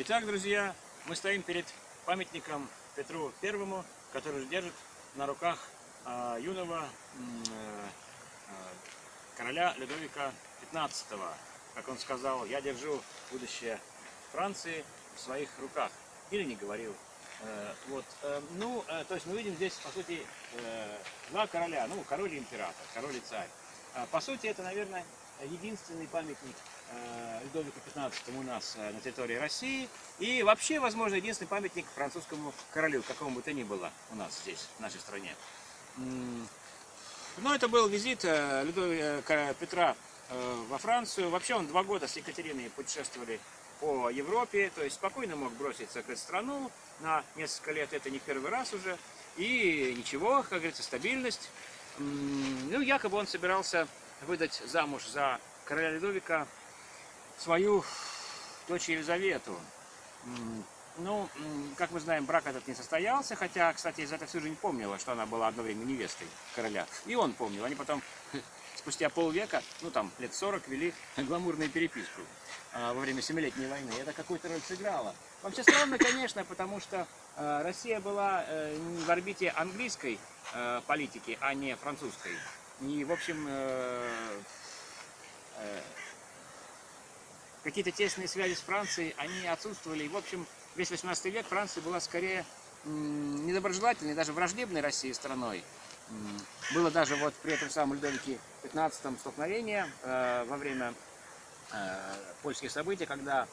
Итак, друзья, мы стоим перед памятником Петру Первому, который держит на руках юного короля Людовика XV. Как он сказал, я держу будущее Франции в своих руках. Или не говорил. То есть мы видим здесь, по сути, два короля, ну, король и император, король и царь. По сути, это, наверное, единственный памятник Людовику XV у нас на территории России. И вообще, возможно, единственный памятник французскому королю, какому бы то ни было у нас здесь, в нашей стране. Но это был визит Петра во Францию. Вообще он 2 года с Екатериной путешествовали по Европе, то есть спокойно мог броситься к этой страну на несколько лет, это не первый раз уже, и ничего, как говорится, стабильность. Ну, якобы он собирался выдать замуж за короля Людовика свою дочь Елизавету. Ну, как мы знаем, брак этот не состоялся, хотя, кстати, Елизавета всю жизнь помнила, что она была одно время невестой короля, и он помнил, они потом... Спустя полвека, ну там лет 40, вели гламурную переписку во время 7-летней войны. Это какую-то роль сыграло. Вообще странно, конечно, потому что Россия была в орбите английской политики, а не французской. И, в общем, какие-то тесные связи с Францией, они отсутствовали. И, в общем, весь 18 век Франция была скорее недоброжелательной, даже враждебной России страной. Было даже вот при этом самом Людовике XV столкновение во время польских событий, когда,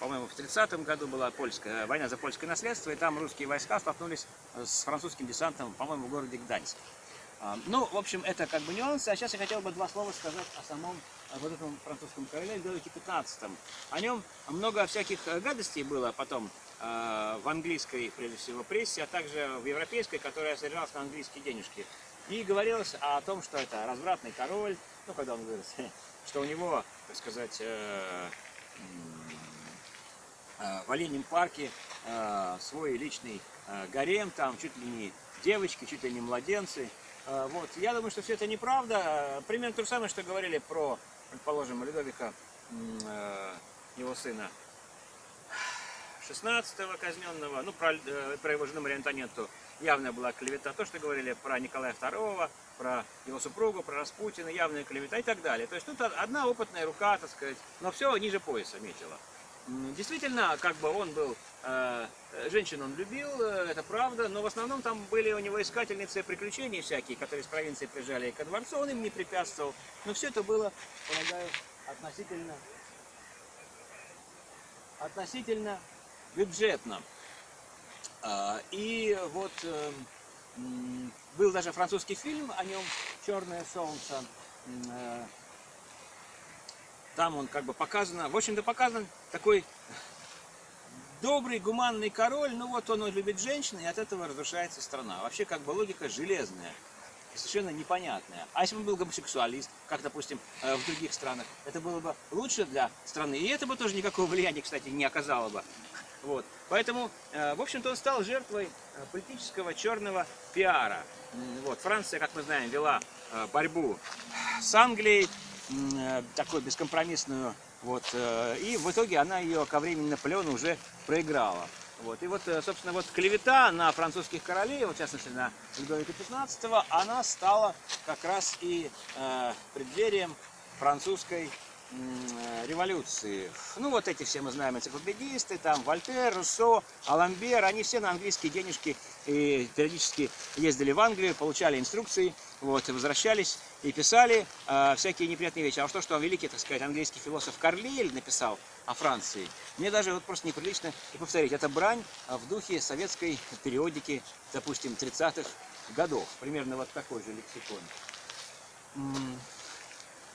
по-моему, в 30-м году была война за польское наследство, и там русские войска столкнулись с французским десантом, по-моему, в городе Гданьск. Ну, в общем, это как бы нюансы, а сейчас я хотел бы 2 слова сказать о самом вот этом французском короле Людовике XV. О нем много всяких гадостей было потом в английской, прежде всего, прессе, а также в европейской, которая содержалась на английские денежки. И говорилось о том, что это развратный король, ну, когда он вырос, что у него, так сказать, в Оленьем парке свой личный гарем, там чуть ли не девочки, чуть ли не младенцы. Вот. Я думаю, что все это неправда. Примерно то же самое, что говорили про, предположим, Людовика, его сына, 16-го казненного, ну, про его жену Марию Антуанетту явная была клевета. То, что говорили про Николая II, про его супругу, про Распутина, явная клевета и так далее. То есть тут одна опытная рука, так сказать, но все ниже пояса метила. Действительно, как бы он был, женщин он любил, это правда, но в основном там были у него искательницы приключений всякие, которые из провинции приезжали ко дворцу, он им не препятствовал. Но все это было, полагаю, относительно бюджетно. И вот был даже французский фильм о нем «Черное солнце». Там он как бы показан, в общем-то показан такой добрый, гуманный король, ну вот он любит женщин, и от этого разрушается страна. Вообще как бы логика железная, совершенно непонятная. А если бы он был гомосексуалист, как, допустим, в других странах, это было бы лучше для страны, и это бы тоже никакого влияния, кстати, не оказало бы. Вот. Поэтому, в общем-то, он стал жертвой политического черного пиара. Вот. Франция, как мы знаем, вела борьбу с Англией, такую бескомпромиссную, вот, и в итоге она ее ко времени Наполеона уже проиграла. Вот. И вот, собственно, вот клевета на французских королей, вот, в частности, на Людовика XV, она стала как раз и преддверием французской революции. Ну, вот эти все мы знаем энциклопедисты, там Вольтер, Руссо, Аламбер, они все на английские денежки и периодически ездили в Англию, получали инструкции, вот, возвращались и писали всякие неприятные вещи. А уж то, что великий, так сказать, английский философ Карлиль написал о Франции, мне даже вот просто неприлично и повторить. Это брань в духе советской периодики, допустим, 30-х годов. Примерно вот такой же лексикон.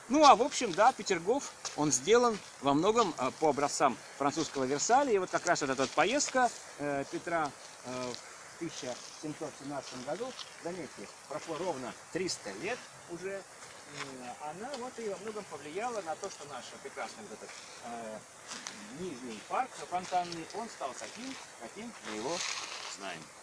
Ну, а в общем, да, Петергоф, он сделан во многом по образцам французского Версаля. И вот как раз вот эта вот поездка Петра в 1717 году, заметьте, прошло ровно 300 лет уже, она вот и во многом повлияла на то, что наш прекрасный вот этот нижний парк фонтанный, он стал таким, каким мы его знаем.